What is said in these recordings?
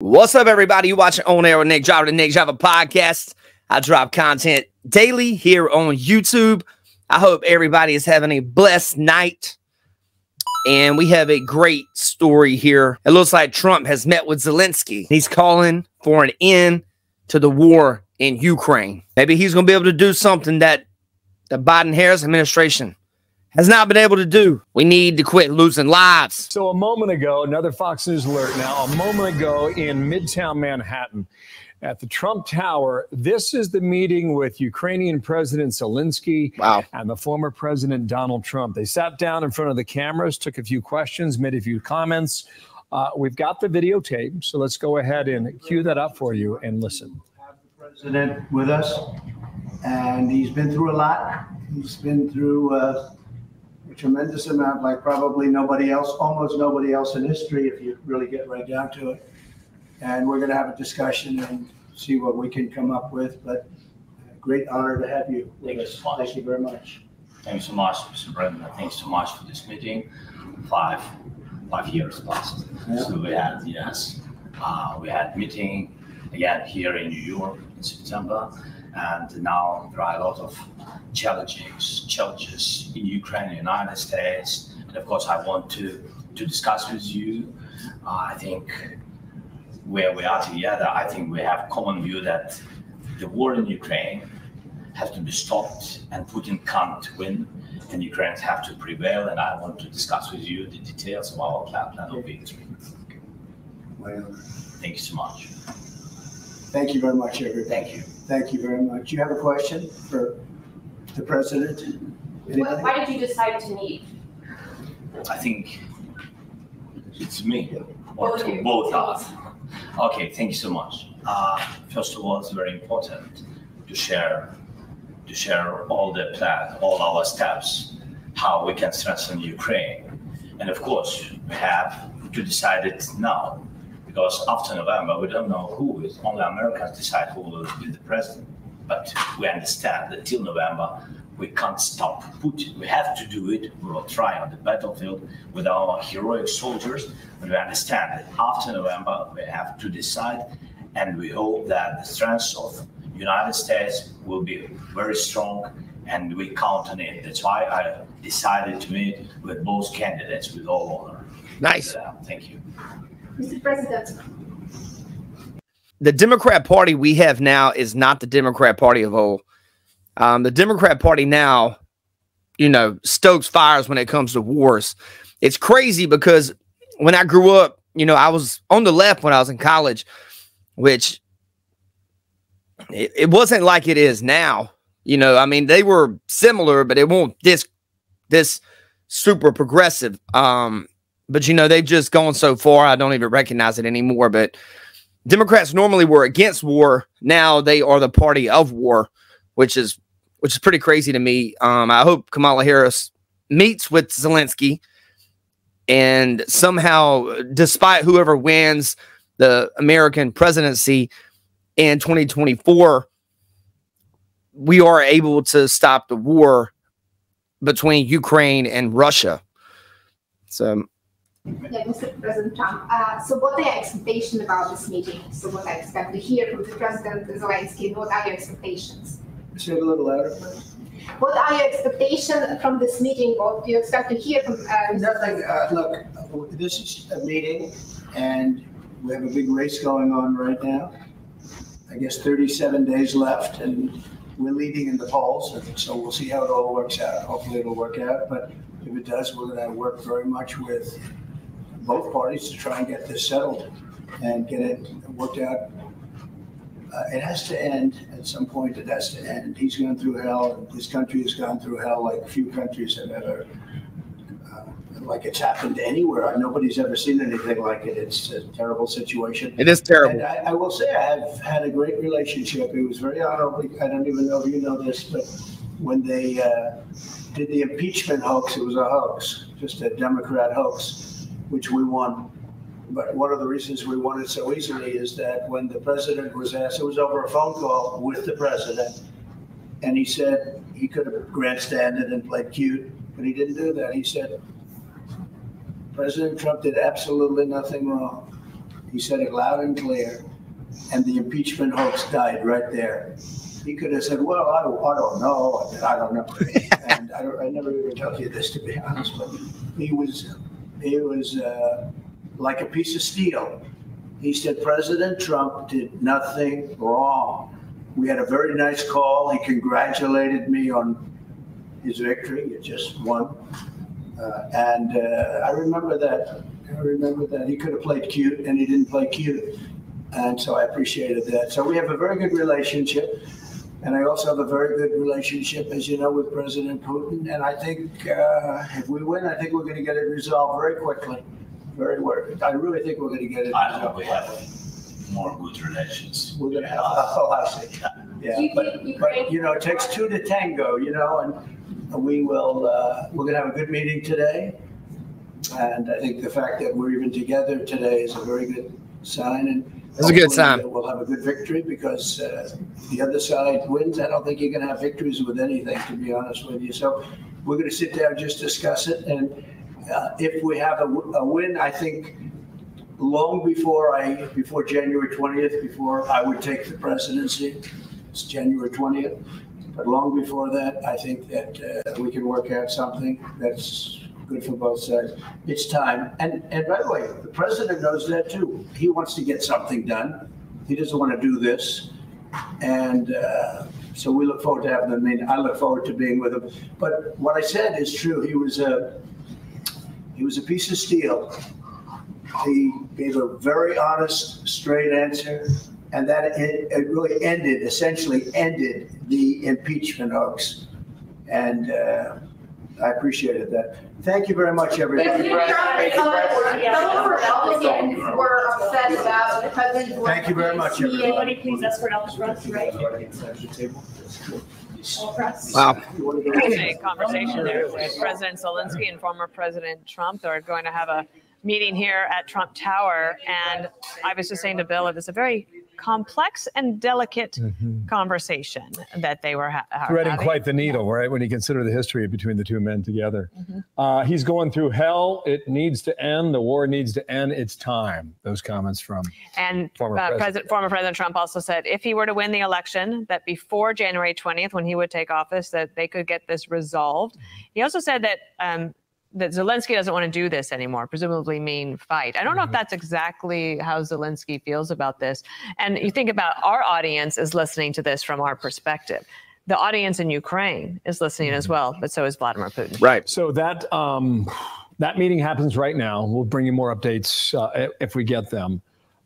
What's up, everybody? You watching On Air with Nick Driver, the Nick Driver Podcast. I drop content daily here on YouTube. I hope everybody is having a blessed night. And we have a great story here. It looks like Trump has met with Zelenskyy. He's calling for an end to the war in Ukraine. Maybe he's going to be able to do something that the Biden-Harris administration has not been able to do. We need to quit losing lives. So a moment ago, another Fox News alert now, a moment ago in Midtown Manhattan at the Trump Tower, this is the meeting with Ukrainian President Zelenskyy and the former President Donald Trump. They sat down in front of the cameras, took a few questions, made a few comments. We've got the videotape, so let's go ahead and cue that up for you and listen. Have the president with us, and he's been through a lot. He's been through a tremendous amount, like probably nobody else, almost nobody else in history, if you really get right down to it. And we're going to have a discussion and see what we can come up with. But a great honor to have you with us. Thank you very much. Thanks so much, Mr. Brennan. Thanks so much for this meeting. Five years past. Yeah. So we had a meeting again here in New York in September. And now there are a lot of challenges in Ukraine, United States, and of course I want to discuss with you. I think where we are together, I think we have common view that the war in Ukraine has to be stopped and Putin can't win, and Ukrainians have to prevail, and I want to discuss with you the details of our plan of victory. Well, thank you so much. Thank you very much, everybody. Thank you. Thank you very much. You have a question for the president? Why did you decide to meet? I think it's me, or to both us. Okay, thank you so much. First of all, it's very important to share all the plan, all our steps, how we can strengthen Ukraine. And of course, we have to decide it now. Because after November, we don't know who is. Only Americans decide who will be the president. But we understand that till November, we can't stop Putin. We have to do it. We will try on the battlefield with our heroic soldiers. But we understand that after November, we have to decide. And we hope that the strength of the United States will be very strong. And we count on it. That's why I decided to meet with both candidates with all honor. Nice. Thank you. Mr. President. The Democrat Party we have now is not the Democrat Party of old. The Democrat Party now, you know, stokes fires when it comes to wars. It's crazy because when I grew up, you know, I was on the left when I was in college, which it wasn't like it is now. You know, I mean, they were similar, but it won't this super progressive. But, you know, they've just gone so far, I don't even recognize it anymore. But Democrats normally were against war. Now they are the party of war, which is pretty crazy to me. I hope Kamala Harris meets with Zelenskyy. And somehow, despite whoever wins the American presidency in 2024, we are able to stop the war between Ukraine and Russia. So... Yeah, Mr. President Trump, so what are your expectations about this meeting? So what I expect to hear from the President Zelenskyy, what are your expectations? Could you have a little louder, please? What are your expectations from this meeting? What do you expect to hear from... Nothing. Look, this is a meeting, and we have a big race going on right now. I guess 37 days left, and we're leading in the polls, and so we'll see how it all works out. Hopefully it'll work out, but if it does, we're going to work very much with both parties to try and get this settled and get it worked out. It has to end at some point. It has to end. He's gone through hell. His country has gone through hell like few countries have ever, like it's happened anywhere. Nobody's ever seen anything like it. It's a terrible situation. It is terrible. And I will say I have had a great relationship. It was very honorable. I don't even know if you know this, but when they did the impeachment hoax, it was a hoax, just a Democrat hoax, which we won. But one of the reasons we won it so easily is that when the president was asked, it was over a phone call with the president, and he said he could have grandstanded and played cute, but he didn't do that. He said, President Trump did absolutely nothing wrong. He said it loud and clear, and the impeachment hoax died right there. He could have said, well, I don't know. And I never even told you this, to be honest, but he was like a piece of steel. He said, President Trump did nothing wrong. We had a very nice call. He congratulated me on his victory. It just won. I remember that. He could have played cute, and he didn't play cute. And so I appreciated that. So we have a very good relationship. And I also have a very good relationship, as you know, with President Putin. And I think if we win, I think we're going to get it resolved very quickly. I really think we're going to get it. I hope we have more good relations. We're going to have. Oh, I see. Yeah, but you know, it takes two to tango. You know, and we will. We're going to have a good meeting today, and I think the fact that we're even together today is a very good sign. And it's a good sign. We'll have a good victory because the other side wins. I don't think you're going to have victories with anything, to be honest with you. So we're going to sit down, just discuss it, and. If we have a win, I think long before January 20th, before I would take the presidency, it's January 20th, but long before that, I think that we can work out something that's good for both sides. It's time. And by the way, the president knows that too. He wants to get something done. He doesn't want to do this. And so we look forward to having him. I mean, I look forward to being with him. But what I said is true. He was a piece of steel. He gave a very honest, straight answer, and that it really essentially ended the impeachment hoax. And I appreciated that. Thank you very much, everybody. Some of our Republicans were upset about the president. Thank you very much, everybody. Anybody please ask for help, right? Wow. A conversation there with President Zelenskyy and former President Trump. They're going to have a meeting here at Trump Tower. And I was just saying to Bill, it was a very complex and delicate conversation that they were having. Threading quite the needle, right, when you consider the history between the two men together. He's going through hell. It needs to end. The war needs to end. It's time. Those comments from former President Trump also said if he were to win the election, that before January 20th, when he would take office, that they could get this resolved. He also said that that Zelenskyy doesn't want to do this anymore, presumably mean fight. I don't know if that's exactly how Zelenskyy feels about this. And you think about our audience is listening to this from our perspective. The audience in Ukraine is listening as well, but so is Vladimir Putin. Right. So that that meeting happens right now. We'll bring you more updates if we get them.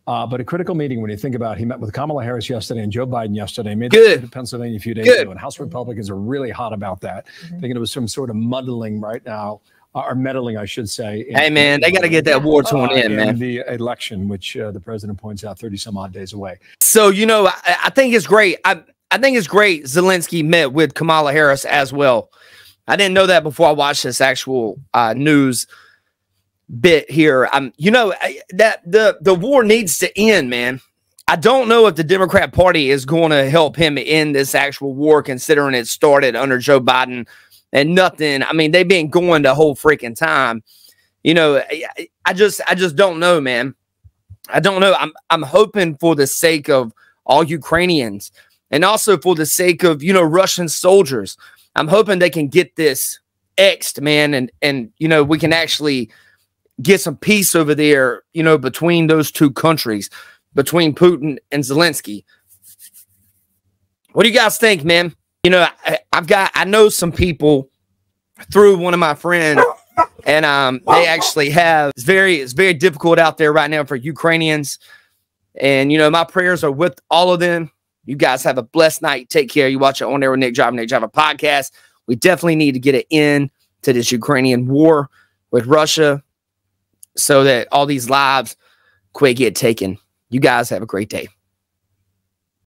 But a critical meeting when you think about it, he met with Kamala Harris yesterday and Joe Biden yesterday, made it to Pennsylvania a few days ago, and House Republicans are really hot about that, thinking it was some sort of muddling right now. Or meddling, I should say. Hey, man, they got to get that war torn in, man. The election, which the president points out 30-some-odd days away. So, you know, I think it's great. I think it's great Zelenskyy met with Kamala Harris as well. I didn't know that before I watched this actual news bit here. You know, the war needs to end, man. I don't know if the Democrat Party is going to help him end this actual war, considering it started under Joe Biden. And nothing. I mean, they've been going the whole freaking time. You know, I just don't know, man. I don't know. I'm hoping for the sake of all Ukrainians and also for the sake of, you know, Russian soldiers. I'm hoping they can get this X'd, man. And, you know, we can actually get some peace over there, you know, between those two countries, between Putin and Zelenskyy. What do you guys think, man? You know, I know some people through one of my friends, and they actually have it's very difficult out there right now for Ukrainians. And you know, my prayers are with all of them. You guys have a blessed night. Take care. You watch it on there with Nick Driver podcast. We definitely need to get an end to this Ukrainian war with Russia so that all these lives quit get taken. You guys have a great day.